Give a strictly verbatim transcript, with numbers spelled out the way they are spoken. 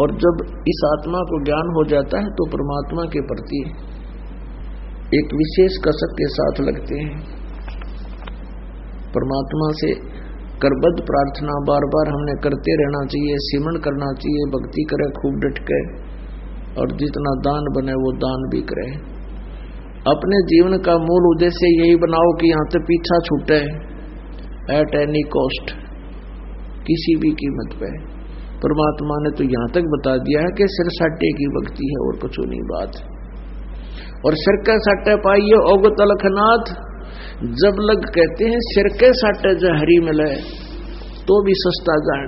और जब इस आत्मा को ज्ञान हो जाता है तो परमात्मा के प्रति एक विशेष कसक के साथ लगते हैं। परमात्मा से करबद्ध प्रार्थना बार बार हमने करते रहना चाहिए, सिमरन करना चाहिए, भक्ति करे खूब डट के, और जितना दान बने वो दान भी करे। अपने जीवन का मूल उद्देश्य यही बनाओ कि यहाँ से पीछा छूटे एट एनी कॉस्ट, किसी भी कीमत पे। परमात्मा ने तो यहाँ तक बता दिया है कि सिर साटे की भक्ति है और कुछ नहीं बात। और सिर के साटे पाइये औगत अलखनाथ, जब लग कहते हैं सिर के साटे जो हरी मिले तो भी सस्ता जाए।